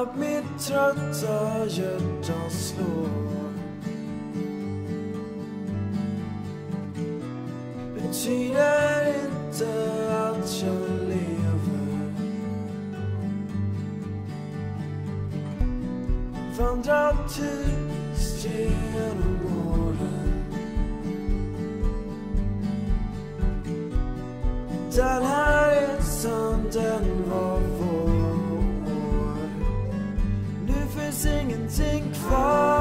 av mitt trötta hjärta slår. Betyder inte att jag lever. Vandrar tyst genom åren, den här resan den var vår. Nu finns ingenting kvar.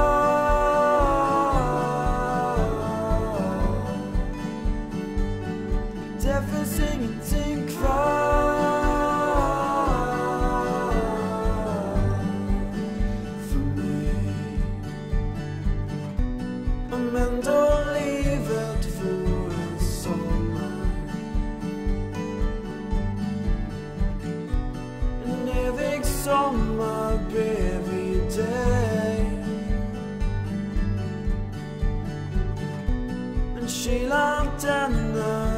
Det finns ingenting kvar för mig. Men då livet får en sommar, en evig sommar bredvid dig, en kylan denna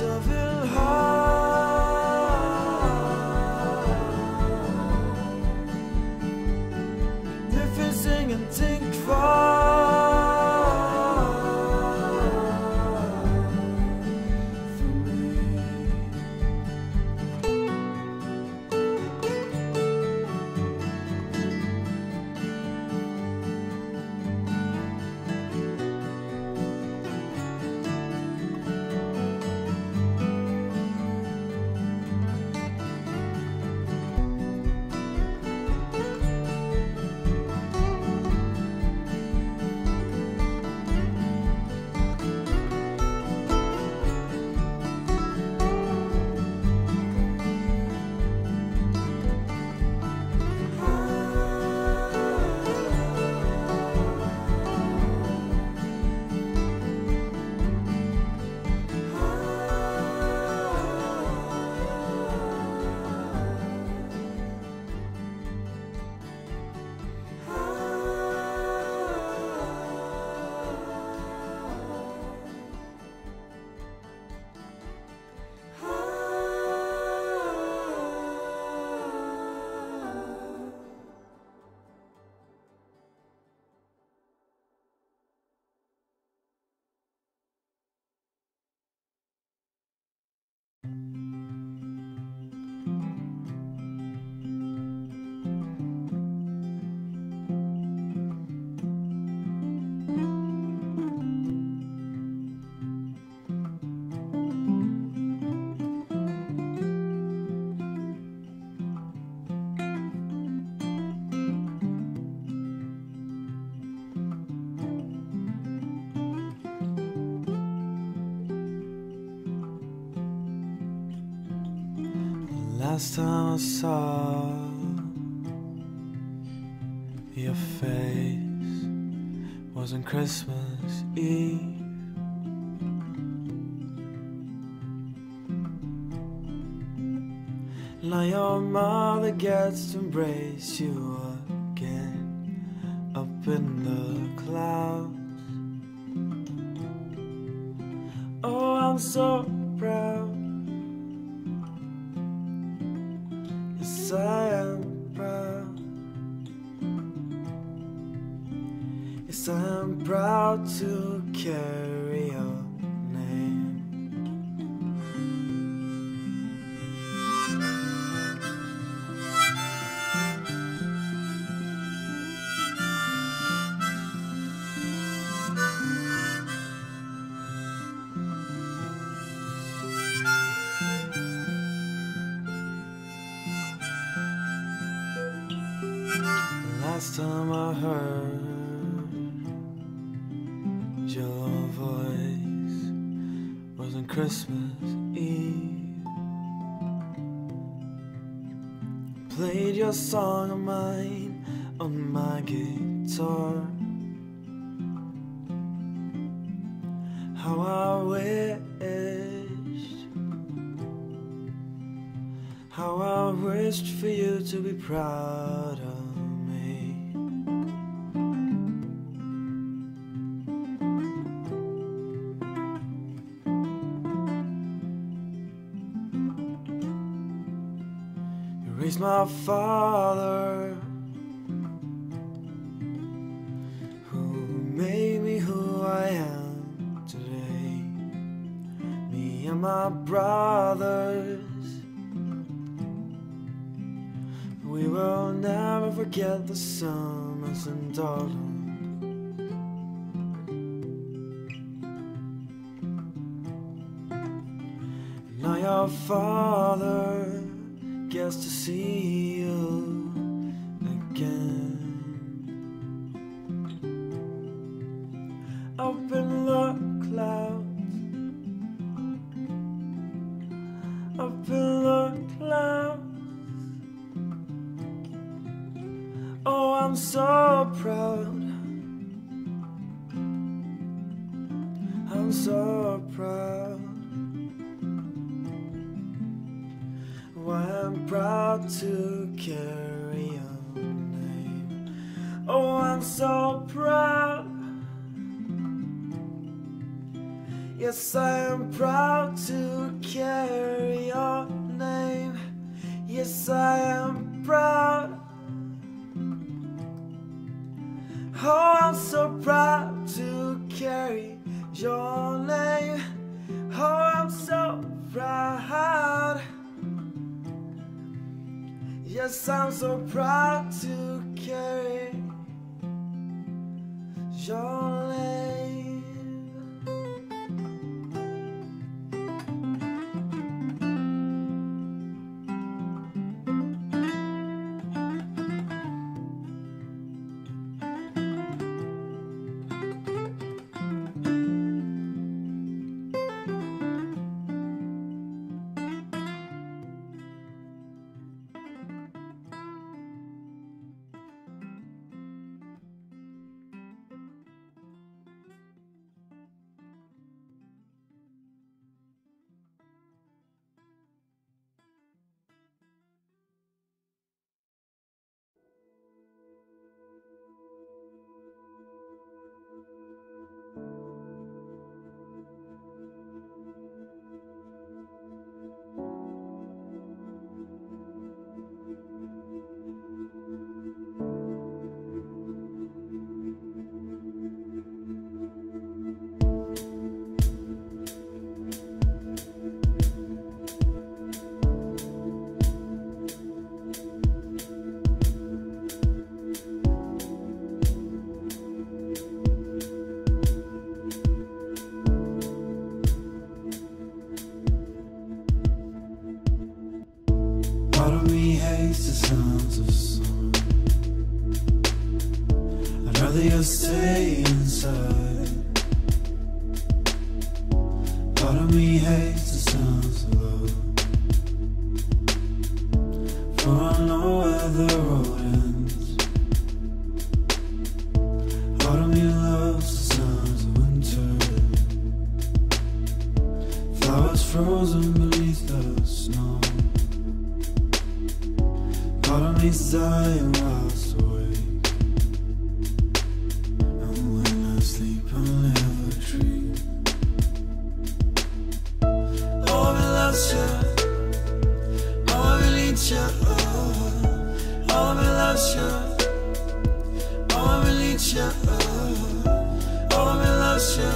jag vill ha. Nu finns ingenting kvar för mig. Last time I saw your face was on Christmas Eve. Now your mother gets to embrace you again up in the clouds. Oh, I'm so proud. Yes, I am proud. Yes, I am proud to carry your name. Last time I heard your voice was on Christmas Eve. Played your song of mine on my guitar. How I wished, for you to be proud of me. You raised my father, who made me who I am today. Me and my brothers, we will never forget the summers and autumn. Now your father gets to see you again. Up in the clouds, up in the clouds. Oh, I'm so proud, I'm so proud. Why I'm proud to carry your name. Oh, I'm so proud. Yes, I am proud to carry your name. Yes, I am proud. Oh, I'm so proud to carry your name. Oh, I'm so proud. Yes, I'm so proud to carry your name. Part of me hates the sounds of summer. I'd rather you stay inside. Part of me hates the sounds of love, for I know where the road ends. Part of me loves the sounds of winter, flowers frozen beneath the snow. Part of me's dying whilst awake, and when I sleep I never dream. Oh, I love you, oh, I need you, oh, I love you, oh, I need you, oh, I love you,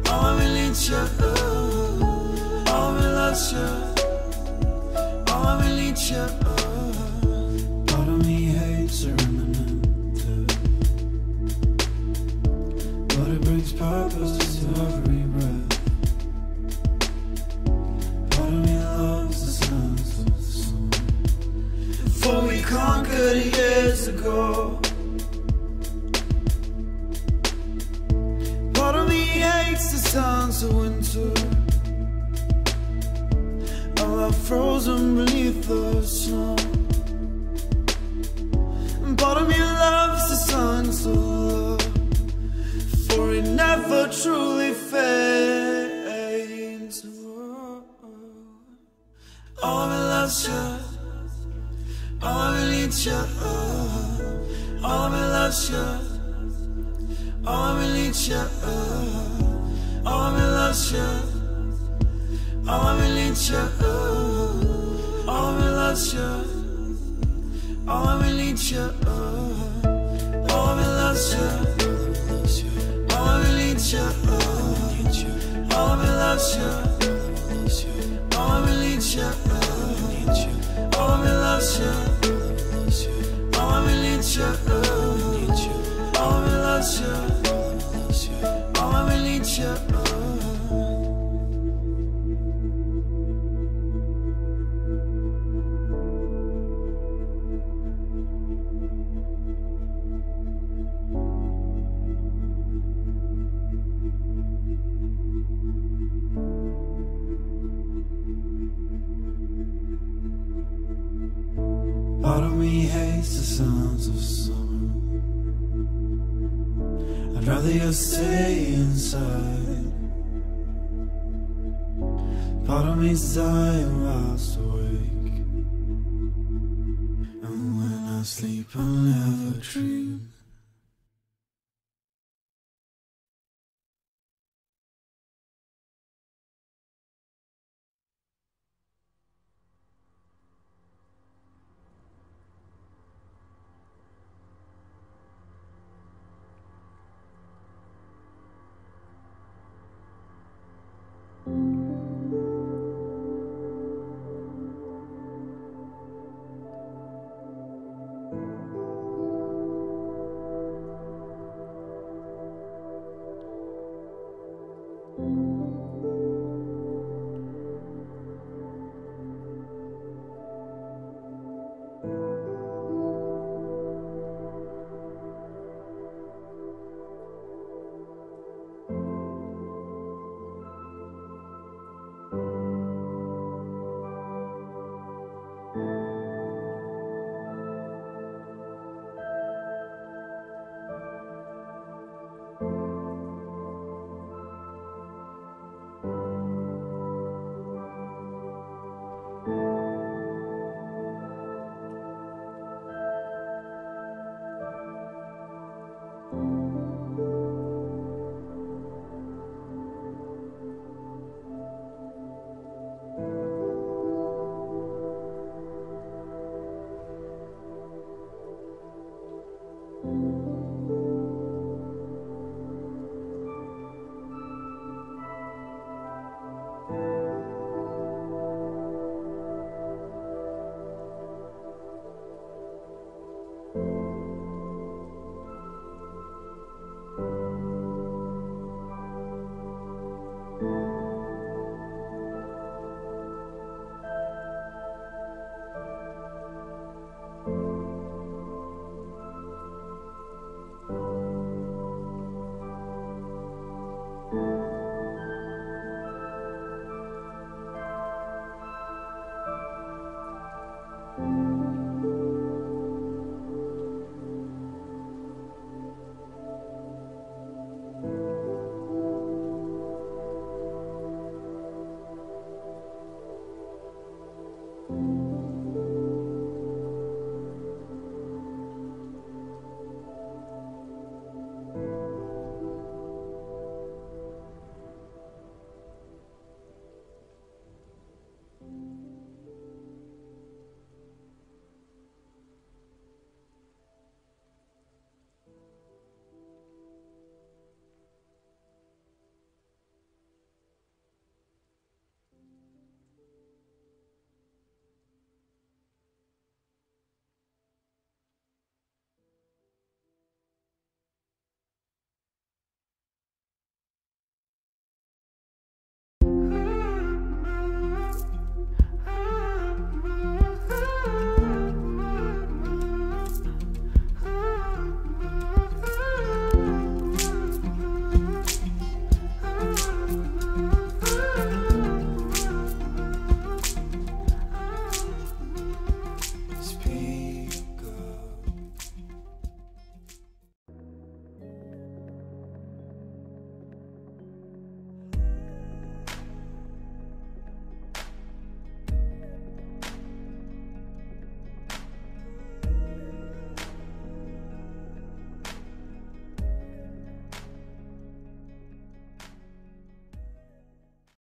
oh, I need you, oh, I love you. Part of me hates a remnant, but it brings purpose to every breath. Part of me loves the sounds of the sun, for we conquered years ago. Part of me hates the sounds of winter, frozen beneath the snow. castle, for it never truly fades. Oh, we love you, oh, we need you, oh, we love you, oh, we need you, oh, we love you, oh, we need you, oh, we love you, oh, we need you. Oh, we love you. Oh, we need you. Oh, we love you. Oh, we need you. Oh, we love you. Oh, we need you. Oh, we love you. Oh, we need you. Autumn hates the sounds of summer. I'd rather you stay inside. Part of me's dying whilst awake, and when I sleep I'll never dream.